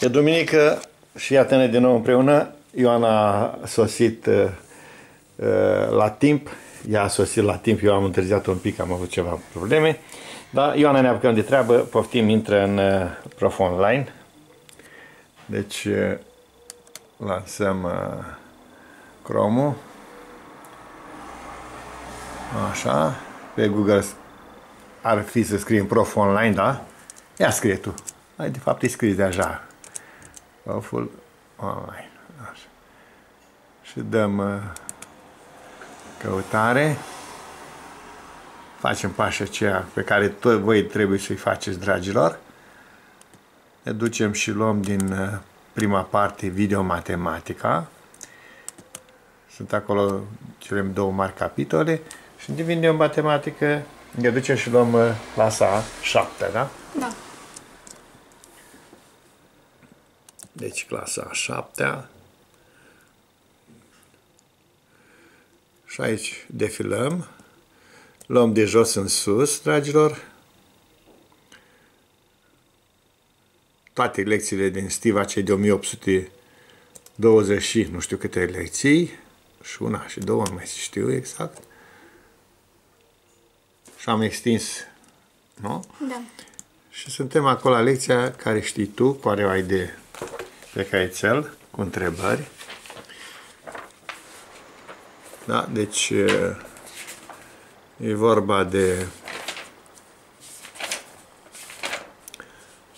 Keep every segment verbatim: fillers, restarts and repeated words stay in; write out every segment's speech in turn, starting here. E duminică și iată-ne din nou împreună. Ioana a sosit uh, la timp. Ea a sosit la timp, eu am întârziat un pic, am avut ceva probleme. Dar Ioana ne apucăm de treabă, poftim, intră în uh, Prof Online. Deci uh, lansăm uh, Chrome-ul. Așa. Pe Google ar fi să scrii în Prof Online, da? Ia scrie tu. Hai, de fapt îi scrii deja. Prof Online. Așa. Și dăm uh, căutare. Facem pașa aceea pe care tot voi trebuie să-i faceți, dragilor. Ne ducem și luăm din uh, prima parte video matematica. Sunt acolo cele două mari capitole. Și din video matematică ne ducem și luăm uh, clasa șapte, da? Da. Deci clasa șaptea. Și aici defilăm. Luăm de jos în sus, dragilor. Toate lecțiile din Stiva, cei de o mie opt sute douăzeci și nu știu câte lecții. Și una și două, nu mai știu exact. Și am extins, nu? Da. Și suntem acolo la lecția care știi tu, care o ai de pe caițel, cu întrebări. Da, deci e vorba de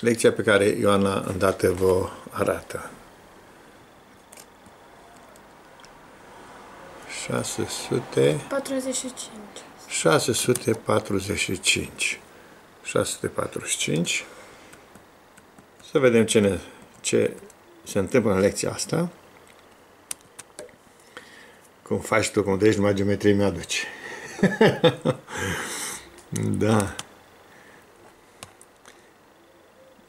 lecția pe care Ioana îndată vă arată. șase sute patruzeci și cinci. șase sute patruzeci și cinci. șase sute patruzeci și cinci. Să vedem ce, ne, ce se întâmplă în lecția asta. Cum faci tu, cum treci, numai geometrie mi-aduci. Da.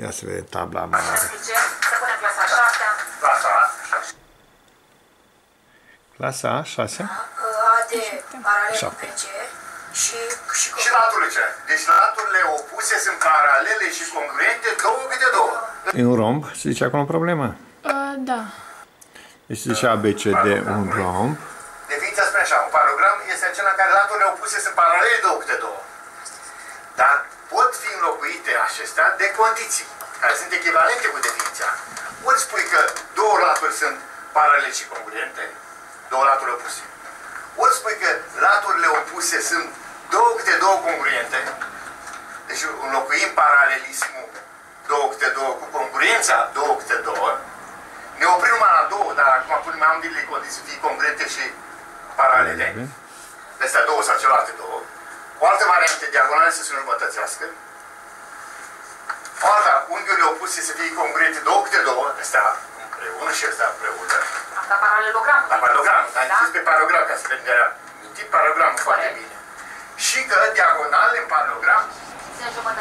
Ia să vedem tabla mare. Clasa șasea? șapte. Și, și, și laturile ce? Deci laturile opuse sunt paralele și congruente două câte două. E un romb? Se zice acolo o problemă? Uh, da. Deci se zice A B C D un romb. Definiția spune așa, un paralelegram este acela în care laturile opuse sunt paralele două câte două. Dar pot fi înlocuite acestea de condiții, care sunt echivalente cu definiția. Ori spui că două laturi sunt paralele și congruente, două laturi opuse. Ori spui că laturile opuse sunt două câte două congruente, deci înlocuim paralelismul două câte două cu congruența două câte două, ne oprim la două, dar acum punem ambele condiții, fie congruente și paralele. Astea două sau celelalte două. O altă variantă, diagonale să se înjumătățească. O altă, unghiurile opuse să fie congruente două câte două, astea împreună și astea împreună. La paralelogram. La paralelogram. Am zis pe paralelogram ca să vedem de-aia. Mintit paralelogram foarte bine. Și că diagonalele în paralelogram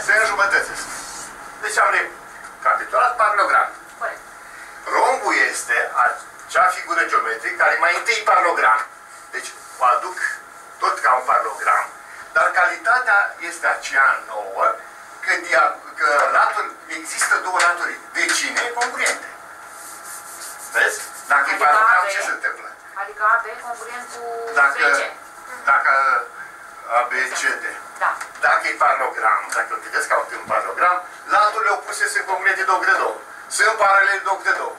se înjumătățesc. Deci am recapitulat paralelogram. Corect. Rombul este acea figură geometrică care mai întâi paralelogram. Deci o aduc tot ca un paralelogram. Dar calitatea este aceea nouă că, că latul, există două laturi vecine congruente. Vezi? Dacă adică e paralelogram, ce se întâmplă? Adică A B congruent cu dacă, B C. Dacă A B C D. Da. Dacă e paralogram, dacă îl vedeți ca un paralogram, laturile opuse sunt congruente două de două. Sunt paralele două de două.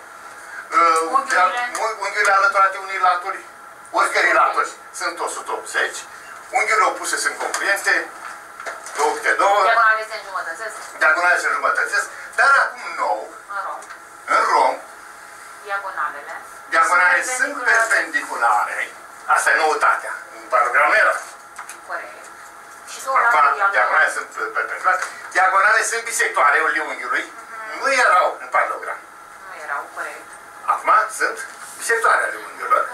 Unghiurile alăturate unei laturi, oricărei laturi, sunt o sută optzeci. Unghiurile opuse sunt congruente două de două. Diagonalele se înjumătățesc. Diagonalele se înjumătățesc. Dar acum nou, în rom, în rom diagonalele. Diagonalele sunt perpendiculare. Asta e noutatea. În paralelogram era. Corect. Și diagonalele sunt perpendiculare. Diagonale sunt bisectoare, ale unghiului. Mm-hmm. Nu erau în paralelogram. Nu erau, corect. Acum sunt bisectoare ale unghiurilor.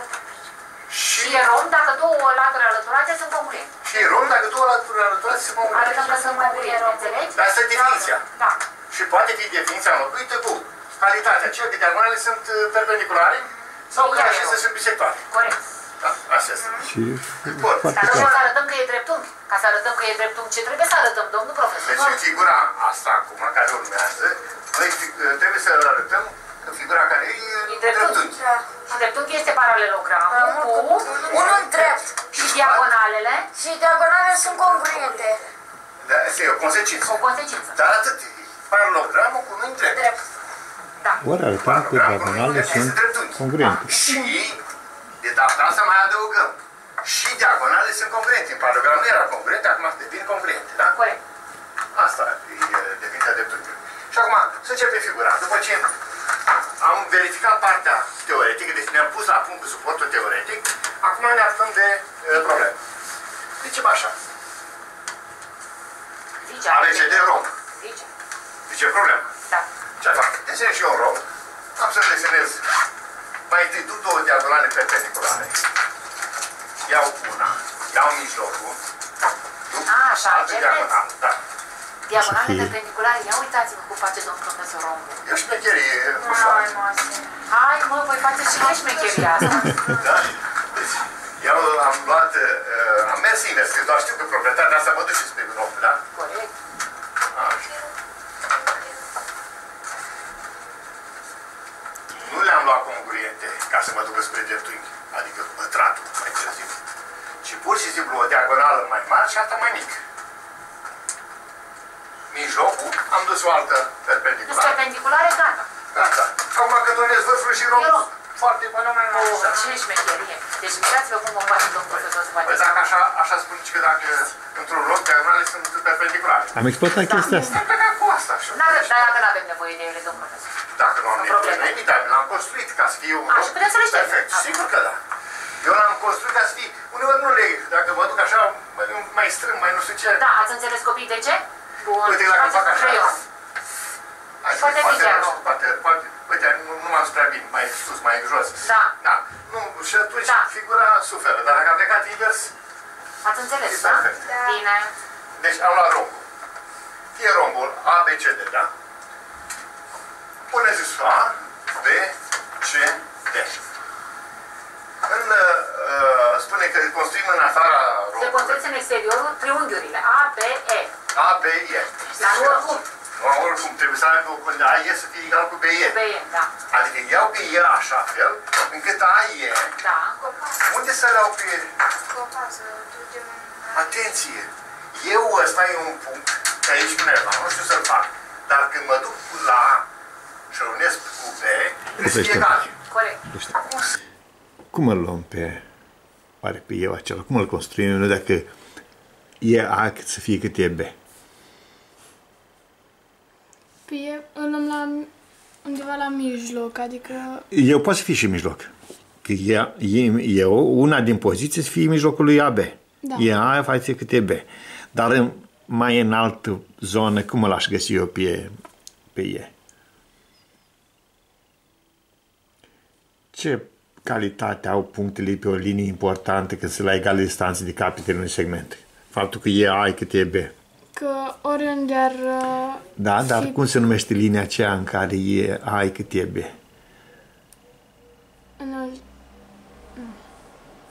Și e rom dacă două laturi alăturate sunt congruente. Și e rom dacă două laturi alăturate sunt congruente. Adică că sunt congruente, înțelegi? Dar asta e definiția. Da. Și poate fi definiția înlocuită cu calitatea aceea că diagonalele sunt perpendiculare sau că acestea sunt bisectoare. Corect. Da? Așa este. Dar nu să arătăm că e dreptunghi. Ca să arătăm că e dreptunghi, ce trebuie să arătăm, domnul profesor? Deci figura asta acum, care urmează, trebuie să-l arătăm în figura care e dreptunghi. Dreptunghi este paralelogramul cu unul drept. Și diagonalele? Și diagonalele sunt congruente. Da, este o consecință. O consecință. Dar atât. Paralelogramul cu unul drept. Drept. Da. Ori arătăm că diagonalele sunt congruente. Și, de data asta mai adăugăm. Și diagonalele sunt congruente. Paralelogramul nu era congruent, acum devin congruente. Da? Corect. Asta e definiția dreptunghiului. Și acum, să începe figura. După ce am verificat partea teoretică, deci ne-am pus la punct cu suportul teoretic, acum ne aflăm de uh, probleme. Zicem așa. Zice, alege de romb. Zice. Zice problemă. Da. Ce fac? Desenez și eu un romb. Am să desenez. Mai întâi duc două diagonale perpendiculare. Iau una. Iau mijlocul. Duc așa, altă diagonală. Da. Diagonale perpendiculare, ia uitați-vă cum face domnul profesor Rombu. E o șmecherie. Hai, mă, hai, mă, voi face și mai șmecheria asta. Da? Deci, eu am luat, uh, am mers invers, că doar știu că proprietatea asta mă duce spre Rombu, da? Corect. Așa. Nu le-am luat congruente ca să mă duc spre dreptunghi, adică pătratul, mai târziu, ci pur și simplu o diagonală mai mare și alta mai mică. Mijlocul, am dus o altă perpendiculară. Deci perpendiculară, gata. Gata. Acum când unez vârful și rombul, foarte bănămă. Ce șmecherie. Deci uitați-vă cum o face domnul profesor să faceți. Dacă așa, așa spune că dacă într-un loc diagonale sunt perpendiculare. Am exploatat chestia asta. Am plecat cu asta. Dar dacă nu avem nevoie de ele, domnul profesor. Dacă nu am nevoie de ele, dar l-am construit ca să fie un loc. Așa puteți să le știți. Perfect. Sigur că da. Eu l-am construit ca să fie, uneori nu le, dacă mă duc așa, mai strâng, mai nu știu ce. Da, ați înțeles copii de ce? Bun, uite, dacă fac așa, așa poate, poate, poate, poate, uite, nu, nu m-am spus bine, mai sus, mai jos. Da. Da. Nu, și atunci da. Figura suferă, dar dacă am plecat invers, ați înțeles, da? Da? Bine. Deci am luat rombul. Fie rombul A, B, C, D, da? Puneți A, B, C, D. În, uh, spune că construim în afara rombului. Se construiți în exteriorul triunghiurile A, B, E. A, B, E. Dar nu oricum. Nu oricum, trebuie să avem cu A, E să fie egal cu B, E. B, E, da. Adică iau pe E așa fel, încât A, E. Da. Unde să iau pe E? Atenție! Eu ăsta e un punct, că aici pune la, nu știu să-l fac. Dar când mă duc cu la A și unesc cu B, trebuie să fie egal. Corect. Cum îl luăm pe, oare pe eu acela? Cum îl construim? Nu dacă e A cât să fie cât e B. Păi îl luăm la, undeva la mijloc, adică... Eu poate să fie și mijloc. Că e, e, e una din poziții să fie mijlocul lui A B. Da. E A față cât e B. Dar în, mai în altă zonă, cum îl aș găsi eu pe, pe E? Ce calitate au punctele pe o linie importantă când sunt la egale distanțe de capetele unui segment? Faptul că e A e cât e B. Că oriunde ar... Da, dar cum se numește linia aceea în care e A e cât e B?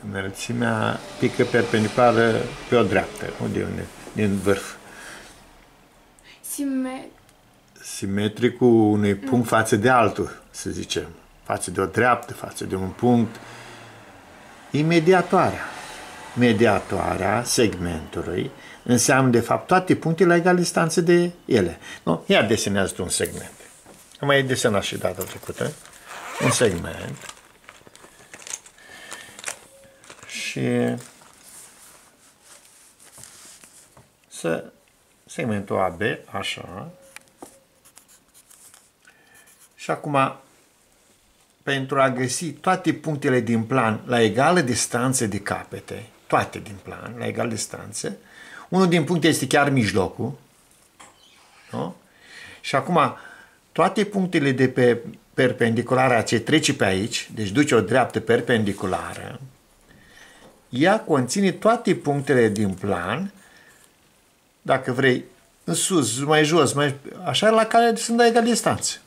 Înălțimea pică perpendiculară pe o dreaptă. Unde e unde? Din vârf. Simetric. Simetricul unui punct față de altul, să zicem. Față de o dreaptă, față de un punct. E mediatoarea. Mediatoarea segmentului înseamnă, de fapt, toate punctele la egală distanță de ele. Nu? Ia desenează un segment. Am mai desenat și data trecută. Un segment. Și să segmentul A B, așa. Și acum, pentru a găsi toate punctele din plan la egală distanță de capete, toate din plan, la egală distanță, unul din puncte este chiar mijlocul, nu? Și acum toate punctele de pe perpendicularea ce trece pe aici, deci duce o dreaptă perpendiculară, ea conține toate punctele din plan, dacă vrei, în sus, mai jos, mai, așa, la care sunt la egală distanță.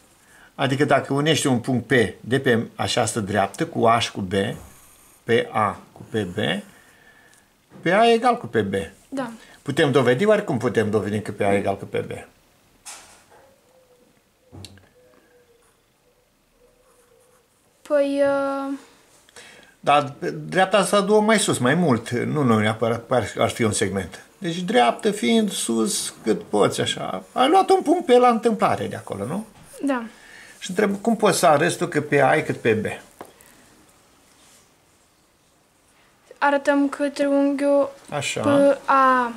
Adică dacă unești un punct P de pe această dreaptă cu A și cu B, pe A cu pe B, pe A e egal cu pe B. Da. Putem dovedi, oare cum putem dovedi că pe A e egal cu pe B? Păi... Uh... Dar dreapta s-a dus mai sus, mai mult. Nu, nu neapărat ar fi un segment. Deci dreaptă fiind sus cât poți, așa. Ai luat un punct pe la întâmplare de acolo, nu? Da. Și întreb, cum poți să arăți tu cât pe A cât pe B? Arătăm că triunghiul P A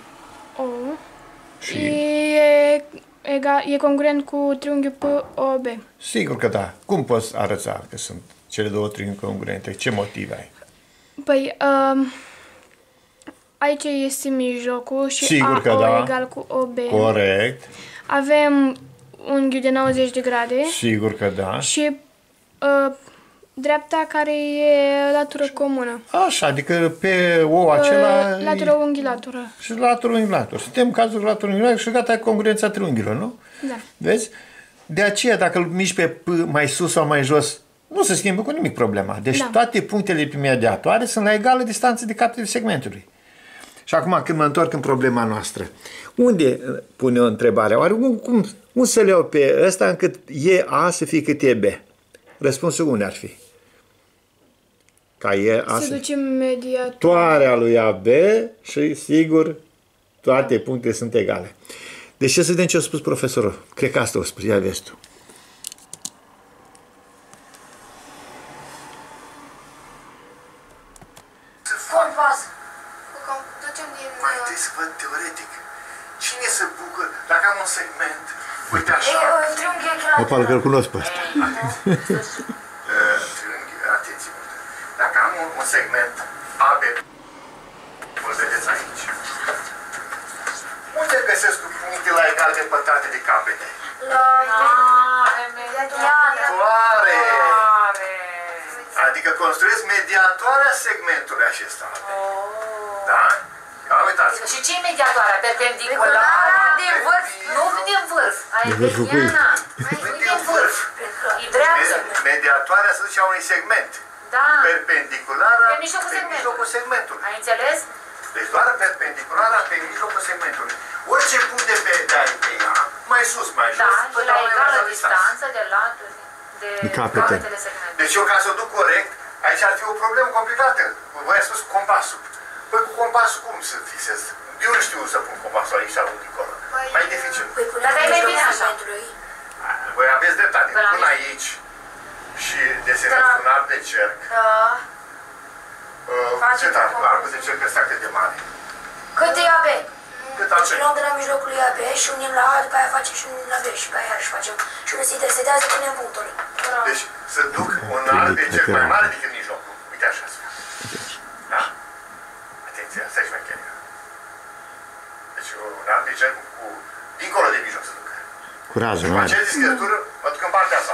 O e, e congruent cu triunghiul P O B. Sigur că da. Cum poți arăta că sunt cele două triunghiuri congruente? Ce motive ai? Păi, um, aici este mijlocul și sigur că A O da. Egal cu O B. Corect. Avem unghiul de nouăzeci de grade. Sigur că da. Și uh, dreapta care e latură comună. Așa, adică pe O acela... Uh, latură, unghi, latură. Și latură, unghi, latură. Suntem în cazul latură, unghi, latură și gata, e congruența triunghiilor, nu? Da. Vezi? De aceea, dacă îl miști pe P mai sus sau mai jos, nu se schimbă cu nimic problema. Deci da. Toate punctele imediatoare sunt la egală distanță de capetele segmentului. Și acum când mă întorc în problema noastră, unde pune o întrebare? Oare cum, cum să le iau pe ăsta încât e A să fie cât e B? Răspunsul unde ar fi? Ca e A să duce mediatoarea lui A B și sigur toate punctele sunt egale. Deci ce să vedem ce a spus profesorul? Cred că asta o spus, ia vezi tu. Parcă îl cunosc pe ăsta. Atenție, dacă am un segment A B, cum îl vedeți aici, unde găsesc puncte la egal de pătate de capete? La mediatoare. Adică construiesc mediatoarea segmentului acesta. Da? Și ce e mediatoarea? Perpendiculară de vârf? Nu din vârf. De vârful cui? Vârf. Mediatoarea se duce a unui segment. Da. Perpendiculara pe mijlocul, pe mijlocul segmentului. Ai înțeles? Deci doar perpendiculara pe mijlocul segmentului. Orice punct de pe ea, mai sus, mai jos. Da, și la egală distanță de laturi de, de capetele segmentului. Deci eu ca să o duc corect, aici ar fi o problemă complicată. Voi ați spus compasul. Păi cu compasul cum să fixez? Eu nu știu să pun compasul aici sau dincolo. Păi, mai dificil. Păi până la mijlocul voi aveți dreptate, până aici și desenați un arc de cerc. Da. Cât arc? Arcul de cerc ăsta cât de mare? Cât e A B? Cât A B? Deci luăm de la mijlocul lui A B și unim la A, după aia facem și unim la B și pe aia iarăși facem. Și unde se intersetează, punem punctul. Deci să duc un arc de cerc mai mare decât mijlocul. Uite așa. Da? Atenție, asta e șmecheria. Deci un arc de cerc cu dincolo de mijloc să duc. Curajul, și această discătură mă duc în partea asta.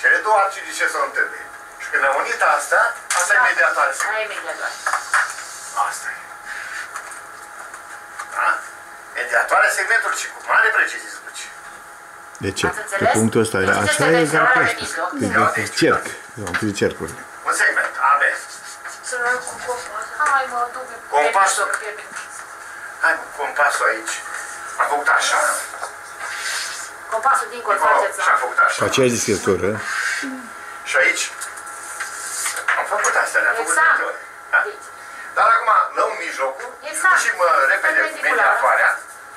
Cele două arcii de ce s-au întâlnit. Și când am unit asta, asta da. E mediatoare. Asta e mediatoare. Asta e. Da? Mediatoare segmentul și cu mare precizie zice. De ce? Pe punctul ăsta era așa e exact pe ăsta. De cerc. De cercuri. Un segment, A B. Să luăm cu compasul. Hai mă, duc pe compasul. Hai mă, compasul aici. Am făcut așa. Compasul dincolo faceți așa. Și am făcut așa. Cu aceeași discătură. Și aici am făcut astea, le-am făcut de două ori. Dar acum lău mijlocul și mă repede mediatoarea.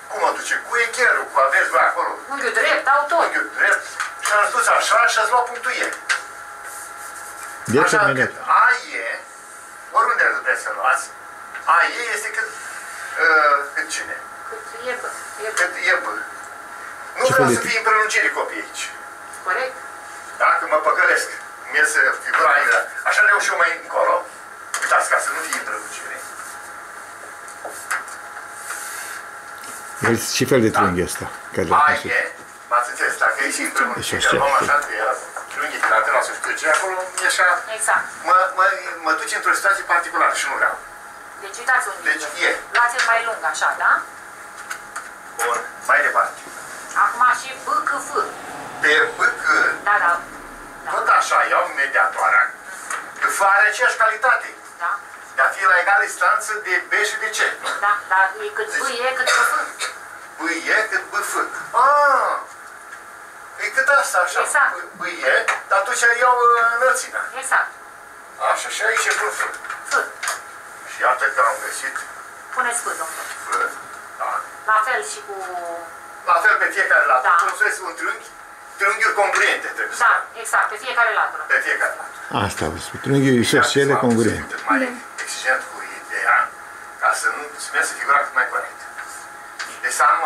Cum mă duce? Cu echierul, cu aveți voi acolo. Unghiul drept, auto. Unghiul drept. Și am dus așa și ați luat punctul E. Așa cât A E, oriunde vreți să luați, A E este cât cine? Cât E B. Cât E B. Nu vreau să fie în prelungire copii aici. Corect. Dacă mă păcălesc, mi iese figura aiurea. Așa le iau și eu mai încolo. Uitați, ca să nu fie în prelungire. Vezi ce fel de triunghi ăsta? Ai e, m-ați înțeles, dacă e și în prelungire, luăm așa, că era triunghi de lateral, să știu ce, acolo e așa... Exact. Mă duce într-o situație particulară și nu vreau. Deci uitați un deci e. Luați-l mai lung, așa, da? Bun, mai departe. Acum și B, C, F. Pe B, C. Da, da. Tot așa, iau mediatoarea. F are aceeași calitate. Da. De a fi la egală distanță de B și de C. Da, dar e cât B, E, cât B, F. B, E, cât B, F. Ah! E decât asta, așa, exact. Bâie, dar atunci iau înălțimea. Exact. Așa, și aici e pun fân. Fân. Și iată că am găsit... Puneți fânul. Fân, da. La fel și cu... La fel pe fiecare latură. Da. Construiesc un triunghi, triunghiuri congruente trebuie să... Da, exact, pe fiecare latură. Pe fiecare latură. Asta vă spun, triunghiuri și cele congruente. Mai exigent cu ideea, ca să nu spuneți să figura cât mai corect. Deci am...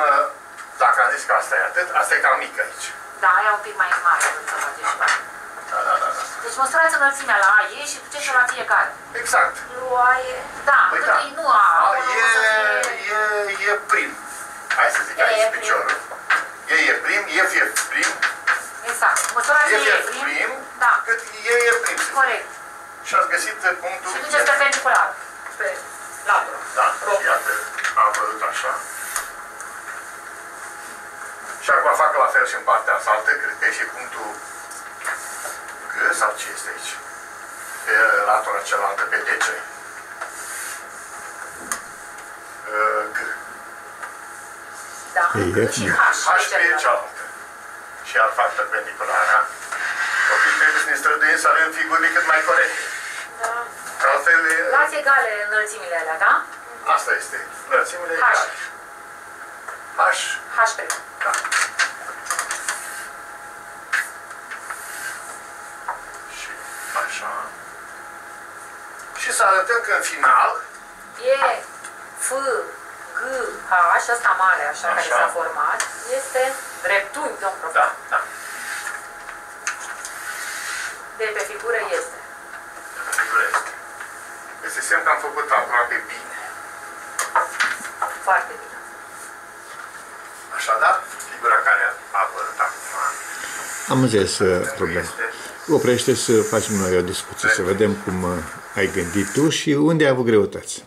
Dacă am zis că asta e atât, asta e cam mică aici. Da, aia un pic mai mare. Da, da, da, da. Deci măsurați înălțimea la aie și duceți-o la fiecare. Exact. Nu aie... Da, păi da. Nu a... a e, fie... e, e prim. Hai să zic e aici e piciorul. E e prim, e fie prim. Exact. Măsurați e fie prim, prim da. Cât e e prim. Corect. Și ați găsit punctul... Și duceți perpendicular. Pe latura. Da, iată, am văzut așa. Și acum fac la fel și în partea asta altă, cred că e și punctul G sau ce este aici? Pe latura cealaltă, pe D C. G. Da, și H. H pe cealaltă. Și ar fac perpendiculara. Copii trebuie să ne străduim să avem figurile cât mai corecte. Da. Că altfel... Dați egale înălțimile alea, da? Asta este. Înălțimile egale. H. H pe. Da. Și așa. Și să arătăm că în final E, F, G, H, ăsta mare așa, așa. Care s-a format este dreptunghi, domn profesor. Da, da. De pe figură este. De pe figură este. Este semn că am făcut aproape bine. Foarte bine. Așadar, figura care a apărut acum... Am înțeles problema. Oprește să facem noi o discuție, Prefect. Să vedem cum ai gândit tu și unde ai avut greutăți.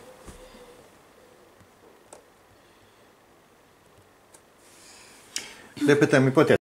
Repetăm ipotetica.